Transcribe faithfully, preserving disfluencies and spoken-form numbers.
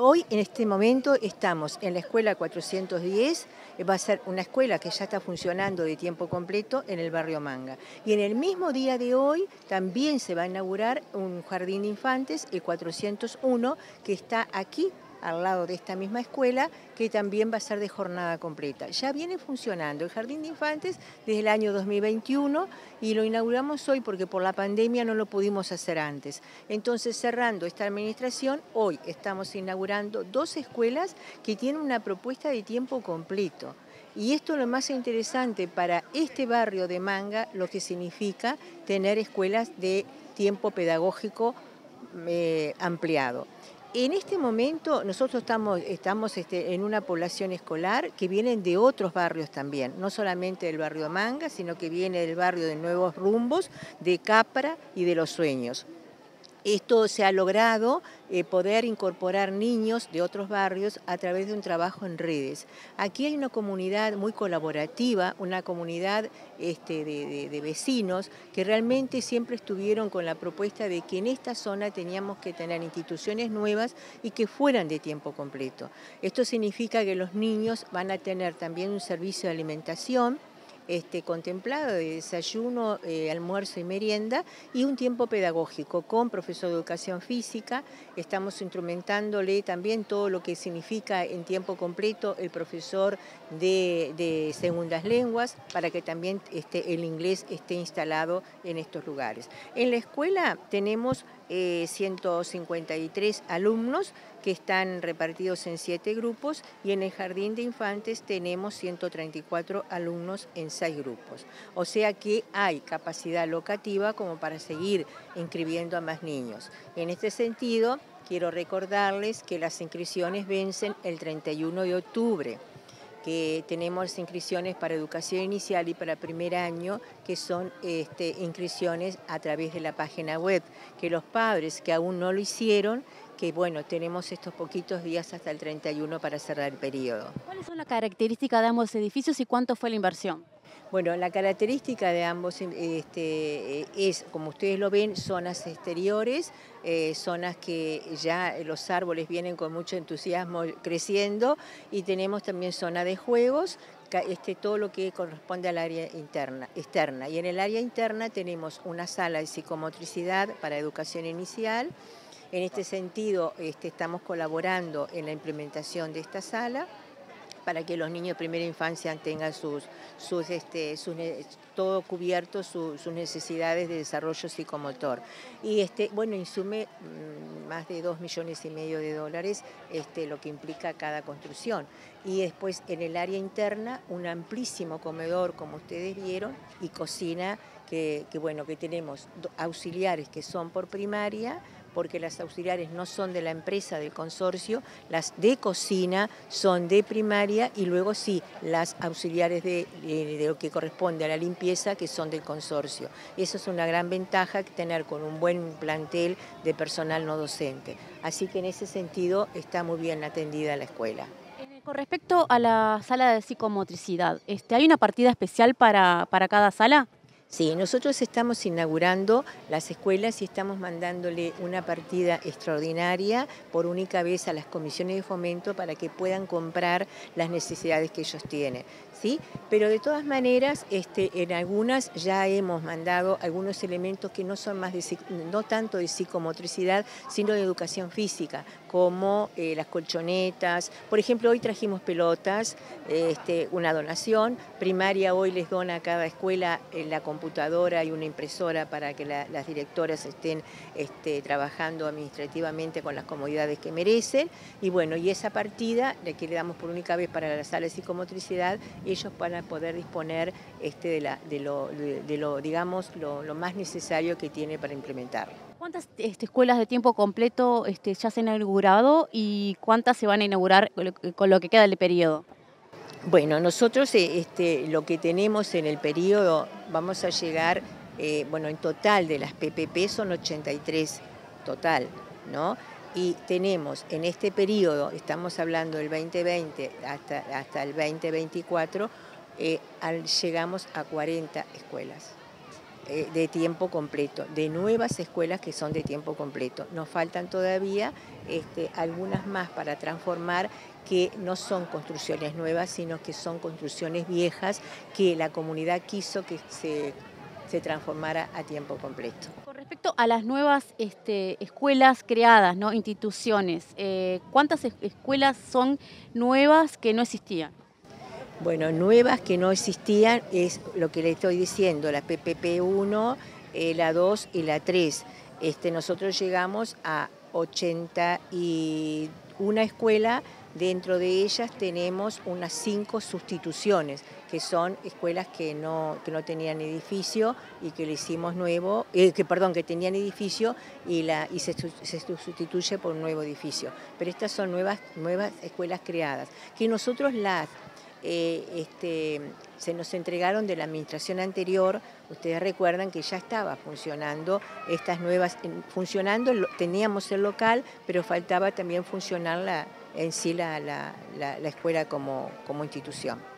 Hoy, en este momento, estamos en la escuela cuatrocientos diez, va a ser una escuela que ya está funcionando de tiempo completo en el barrio Manga. Y en el mismo día de hoy también se va a inaugurar un jardín de infantes, el cuatrocientos uno, que está aquí, al lado de esta misma escuela, que también va a ser de jornada completa. Ya viene funcionando el Jardín de Infantes desde el año dos mil veintiuno y lo inauguramos hoy porque por la pandemia no lo pudimos hacer antes. Entonces, cerrando esta administración, hoy estamos inaugurando dos escuelas que tienen una propuesta de tiempo completo. Y esto es lo más interesante para este barrio de Manga, lo que significa tener escuelas de tiempo pedagógico eh, ampliado. En este momento nosotros estamos, estamos este, en una población escolar que vienen de otros barrios también, no solamente del barrio Manga, sino que viene del barrio de Nuevos Rumbos, de Capra y de Los Sueños. Esto se ha logrado eh, poder incorporar niños de otros barrios a través de un trabajo en redes. Aquí hay una comunidad muy colaborativa, una comunidad este, de, de, de vecinos que realmente siempre estuvieron con la propuesta de que en esta zona teníamos que tener instituciones nuevas y que fueran de tiempo completo. Esto significa que los niños van a tener también un servicio de alimentación, Este, contemplado de desayuno, eh, almuerzo y merienda, y un tiempo pedagógico con profesor de educación física. Estamos instrumentándole también todo lo que significa en tiempo completo el profesor de, de segundas lenguas, para que también este, el inglés esté instalado en estos lugares. En la escuela tenemos eh, ciento cincuenta y tres alumnos que están repartidos en siete grupos, y en el jardín de infantes tenemos ciento treinta y cuatro alumnos en seis grupos. O sea que hay capacidad locativa como para seguir inscribiendo a más niños. En este sentido, quiero recordarles que las inscripciones vencen el treinta y uno de octubre. Que tenemos inscripciones para educación inicial y para primer año, que son este, inscripciones a través de la página web, que los padres que aún no lo hicieron, que bueno, tenemos estos poquitos días hasta el treinta y uno para cerrar el periodo. ¿Cuáles son las características de ambos edificios y cuánto fue la inversión? Bueno, la característica de ambos este, es, como ustedes lo ven, zonas exteriores, eh, zonas que ya los árboles vienen con mucho entusiasmo creciendo, y tenemos también zona de juegos, este, todo lo que corresponde al área interna, externa. Y en el área interna tenemos una sala de psicomotricidad para educación inicial. En este sentido, este, estamos colaborando en la implementación de esta sala, para que los niños de primera infancia tengan sus, sus, este, sus, todo cubierto, su, sus necesidades de desarrollo psicomotor. Y este, bueno, insume más de dos millones y medio de dólares, este, lo que implica cada construcción. Y después en el área interna, un amplísimo comedor, como ustedes vieron, y cocina, que, que bueno, que tenemos auxiliares que son por primaria, porque las auxiliares no son de la empresa, del consorcio, las de cocina son de primaria, y luego sí, las auxiliares de, de, de lo que corresponde a la limpieza, que son del consorcio. Eso es una gran ventaja que tener con un buen plantel de personal no docente. Así que en ese sentido está muy bien atendida la escuela. Con respecto a la sala de psicomotricidad, este, ¿hay una partida especial para, para cada sala? Sí, nosotros estamos inaugurando las escuelas y estamos mandándole una partida extraordinaria por única vez a las comisiones de fomento para que puedan comprar las necesidades que ellos tienen, ¿sí? Pero de todas maneras, este, en algunas ya hemos mandado algunos elementos que no son más de, no tanto de psicomotricidad, sino de educación física, como eh, las colchonetas. Por ejemplo, hoy trajimos pelotas, este, una donación. Primaria hoy les dona a cada escuela eh, la compañía computadora y una impresora para que la, las directoras estén este, trabajando administrativamente con las comodidades que merecen. Y bueno, y esa partida, la que le damos por única vez para la sala de psicomotricidad, ellos van a poder disponer este, de, la, de, lo, de, de lo, digamos, lo, lo más necesario que tiene para implementarlo. ¿Cuántas este, escuelas de tiempo completo este, ya se han inaugurado y cuántas se van a inaugurar con lo que queda del periodo? Bueno, nosotros este, lo que tenemos en el periodo, vamos a llegar, eh, bueno, en total de las P P P son ochenta y tres total, ¿no? Y tenemos en este periodo, estamos hablando del veinte veinte hasta, hasta el veinte veinticuatro, eh, al, llegamos a cuarenta escuelas. eh, de tiempo completo, de nuevas escuelas que son de tiempo completo. Nos faltan todavía este, algunas más para transformar, que no son construcciones nuevas, sino que son construcciones viejas que la comunidad quiso que se, se transformara a tiempo completo. Con respecto a las nuevas este, escuelas creadas, ¿no? Instituciones, eh, ¿cuántas escuelas son nuevas que no existían? Bueno, nuevas que no existían es lo que le estoy diciendo, la P P P uno, eh, la dos y la tres. Este, nosotros llegamos a ochenta y una escuela, dentro de ellas tenemos unas cinco sustituciones, que son escuelas que no, que no tenían edificio y que le hicimos nuevo, eh, que perdón, que tenían edificio y, la, y se, se sustituye por un nuevo edificio. Pero estas son nuevas, nuevas escuelas creadas, que nosotros las... Eh, este, se nos entregaron de la administración anterior. Ustedes recuerdan que ya estaba funcionando estas nuevas, funcionando, teníamos el local, pero faltaba también funcionar la, en sí la, la, la, la escuela como, como institución.